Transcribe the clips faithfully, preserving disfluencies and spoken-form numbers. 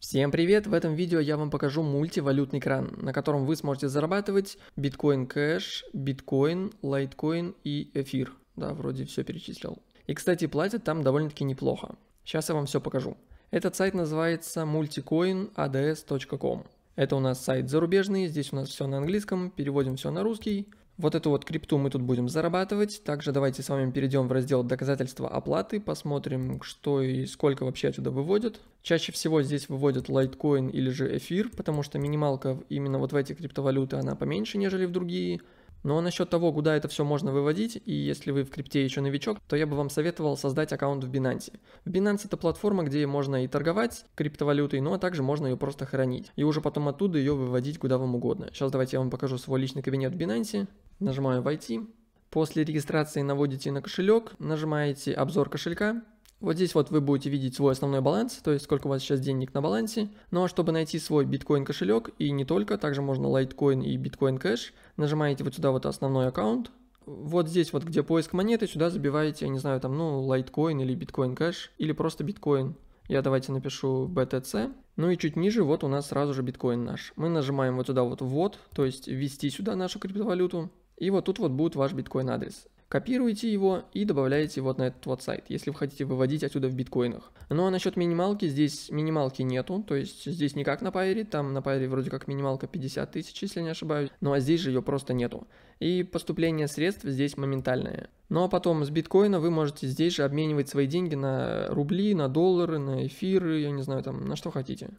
Всем привет! В этом видео я вам покажу мультивалютный кран, на котором вы сможете зарабатывать Bitcoin кэш, Bitcoin, лайткоин и эфир. Да, вроде все перечислил. И, кстати, платят там довольно-таки неплохо. Сейчас я вам все покажу. Этот сайт называется мультикоин эй ди эс точка ком. Это у нас сайт зарубежный, здесь у нас все на английском, переводим все на русский. Вот эту вот крипту мы тут будем зарабатывать. Также давайте с вами перейдем в раздел доказательства оплаты, посмотрим, что и сколько вообще отсюда выводят. Чаще всего здесь выводят лайткоин или же эфир, потому что минималка именно вот в эти криптовалюты она поменьше, нежели в другие. Но насчет того, куда это все можно выводить, и если вы в крипте еще новичок, то я бы вам советовал создать аккаунт в Binance. Binance — это платформа, где можно и торговать криптовалютой, ну а также можно ее просто хранить. И уже потом оттуда ее выводить куда вам угодно. Сейчас давайте я вам покажу свой личный кабинет в Binance. Нажимаю «Войти». После регистрации наводите на кошелек, нажимаете «Обзор кошелька». Вот здесь вот вы будете видеть свой основной баланс, то есть сколько у вас сейчас денег на балансе. Ну а чтобы найти свой биткоин кошелек и не только, также можно лайткоин и биткоин кэш, нажимаете вот сюда вот основной аккаунт. Вот здесь вот, где поиск монеты, сюда забиваете, я не знаю, там, ну, лайткоин или биткоин кэш, или просто биткоин. Я давайте напишу би ти си. Ну и чуть ниже вот у нас сразу же биткоин наш. Мы нажимаем вот сюда вот «Ввод», то есть ввести сюда нашу криптовалюту. И вот тут вот будет ваш биткоин адрес. Копируете его и добавляете вот на этот вот сайт, если вы хотите выводить отсюда в биткоинах. Ну а насчет минималки, здесь минималки нету, то есть здесь не как на Pair, там на Pair вроде как минималка пятьдесят тысяч, если не ошибаюсь, ну а здесь же ее просто нету. И поступление средств здесь моментальное. Ну а потом с биткоина вы можете здесь же обменивать свои деньги на рубли, на доллары, на эфиры, я не знаю, там на что хотите.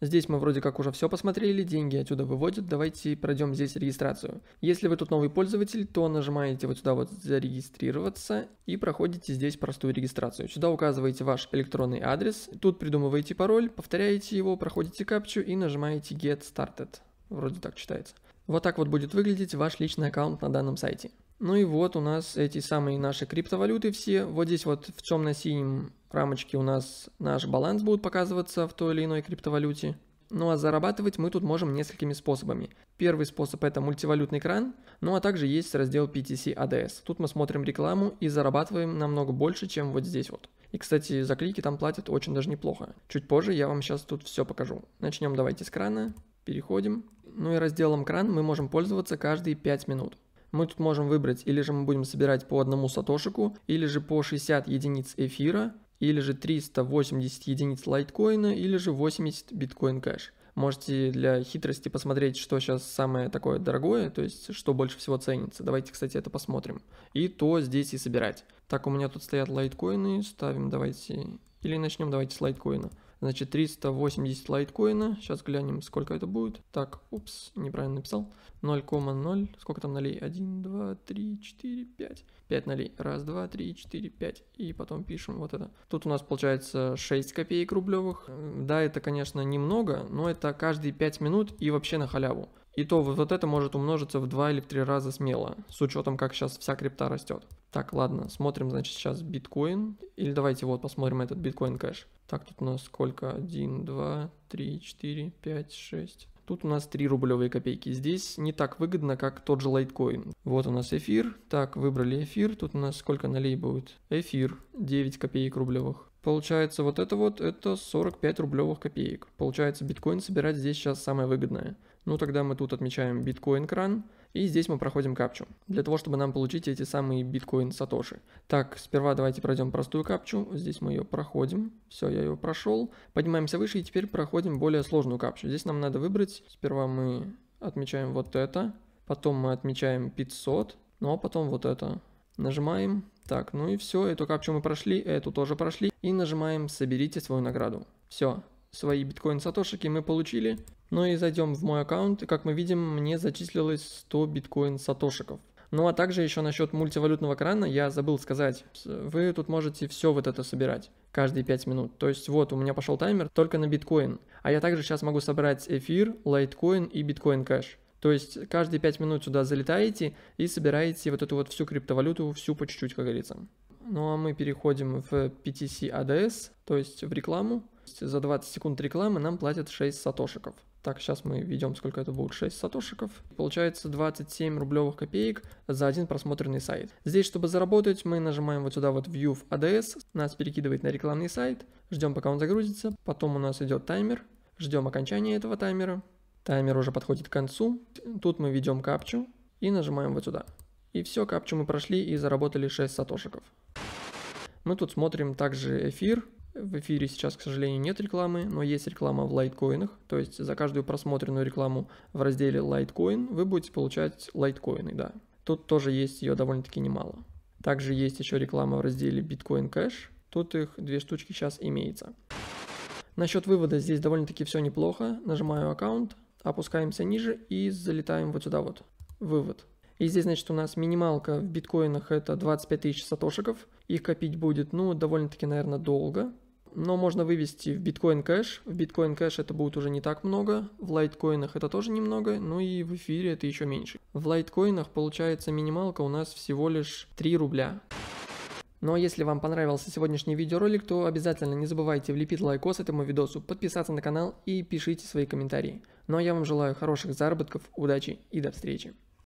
Здесь мы вроде как уже все посмотрели, деньги отсюда выводят, давайте пройдем здесь регистрацию. Если вы тут новый пользователь, то нажимаете вот сюда вот «Зарегистрироваться» и проходите здесь простую регистрацию. Сюда указываете ваш электронный адрес, тут придумываете пароль, повторяете его, проходите капчу и нажимаете «Get Started». Вроде так читается. Вот так вот будет выглядеть ваш личный аккаунт на данном сайте. Ну и вот у нас эти самые наши криптовалюты все. Вот здесь вот в темно-синем рамочке у нас наш баланс будет показываться в той или иной криптовалюте. Ну а зарабатывать мы тут можем несколькими способами. Первый способ — это мультивалютный кран, ну а также есть раздел пи ти си эй ди эс. Тут мы смотрим рекламу и зарабатываем намного больше, чем вот здесь вот. И, кстати, за клики там платят очень даже неплохо. Чуть позже я вам сейчас тут все покажу. Начнем давайте с крана, переходим. Ну и разделом кран мы можем пользоваться каждые пять минут. Мы тут можем выбрать, или же мы будем собирать по одному сатошику, или же по шестьдесят единиц эфира, или же триста восемьдесят единиц лайткоина, или же восемьдесят биткоин кэш. Можете для хитрости посмотреть, что сейчас самое такое дорогое, то есть что больше всего ценится. Давайте, кстати, это посмотрим. И то здесь и собирать. Так, у меня тут стоят лайткоины, ставим давайте, или начнем давайте с лайткоина. Значит, триста восемьдесят лайткоина. Сейчас глянем, сколько это будет. Так, упс, неправильно написал. ноль ноль. Сколько там нолей? один, два, три, четыре, пять. пять нолей. раз, два, три, четыре, пять. И потом пишем вот это. Тут у нас получается шесть копеек рублевых. Да, это, конечно, немного, но это каждые пять минут и вообще на халяву. И то вот это может умножиться в два или в три раза смело, с учетом, как сейчас вся крипта растет. Так, ладно, смотрим, значит, сейчас биткоин. Или давайте вот посмотрим этот биткоин кэш. Так, тут у нас сколько? один, два, три, четыре, пять, шесть. Тут у нас три рублевые копейки. Здесь не так выгодно, как тот же лайткоин. Вот у нас эфир. Так, выбрали эфир. Тут у нас сколько налей будет? Эфир. девять копеек рублевых. Получается, вот это вот, это сорок пять рублевых копеек. Получается, биткоин собирать здесь сейчас самое выгодное. Ну, тогда мы тут отмечаем биткоин-кран, и здесь мы проходим капчу, для того, чтобы нам получить эти самые биткоин-сатоши. Так, сперва давайте пройдем простую капчу, здесь мы ее проходим, все, я ее прошел. Поднимаемся выше и теперь проходим более сложную капчу. Здесь нам надо выбрать, сперва мы отмечаем вот это, потом мы отмечаем пятьсот, ну а потом вот это. Нажимаем, так, ну и все, эту капчу мы прошли, эту тоже прошли, и нажимаем «Соберите свою награду». Все, свои биткоин-сатошики мы получили. Ну и зайдем в мой аккаунт, и как мы видим, мне зачислилось сто биткоин-сатошиков. Ну а также еще насчет мультивалютного крана я забыл сказать, вы тут можете все вот это собирать каждые пять минут. То есть вот у меня пошел таймер только на биткоин, а я также сейчас могу собрать эфир, лайткоин и биткоин кэш. То есть каждые пять минут сюда залетаете и собираете вот эту вот всю криптовалюту, всю по чуть-чуть, как говорится. Ну а мы переходим в пи ти си эй ди эс, то есть в рекламу. За двадцать секунд рекламы нам платят шесть сатошиков. Так, сейчас мы введем, сколько это будет, шесть сатошиков. Получается двадцать семь рублевых копеек за один просмотренный сайт. Здесь, чтобы заработать, мы нажимаем вот сюда вот View эй ди эс. Нас перекидывает на рекламный сайт. Ждем, пока он загрузится. Потом у нас идет таймер. Ждем окончания этого таймера. Таймер уже подходит к концу. Тут мы введем капчу и нажимаем вот сюда. И все, капчу мы прошли и заработали шесть сатошиков. Мы тут смотрим также эфир. В эфире сейчас, к сожалению, нет рекламы, но есть реклама в лайткоинах, то есть за каждую просмотренную рекламу в разделе лайткоин вы будете получать лайткоины, да. Тут тоже есть ее довольно-таки немало. Также есть еще реклама в разделе Bitcoin кэш, тут их две штучки сейчас имеется. Насчет вывода здесь довольно-таки все неплохо, нажимаю аккаунт, опускаемся ниже и залетаем вот сюда вот, вывод. И здесь, значит, у нас минималка в биткоинах это двадцать пять тысяч сатошиков, их копить будет, ну, довольно-таки, наверное, долго. Но можно вывести в биткоин кэш, в биткоин кэш это будет уже не так много, в лайткоинах это тоже немного, ну и в эфире это еще меньше. В лайткоинах получается минималка у нас всего лишь три рубля. Ну а если вам понравился сегодняшний видеоролик, то обязательно не забывайте влепить лайкос этому видосу, подписаться на канал и пишите свои комментарии. Ну а я вам желаю хороших заработков, удачи и до встречи.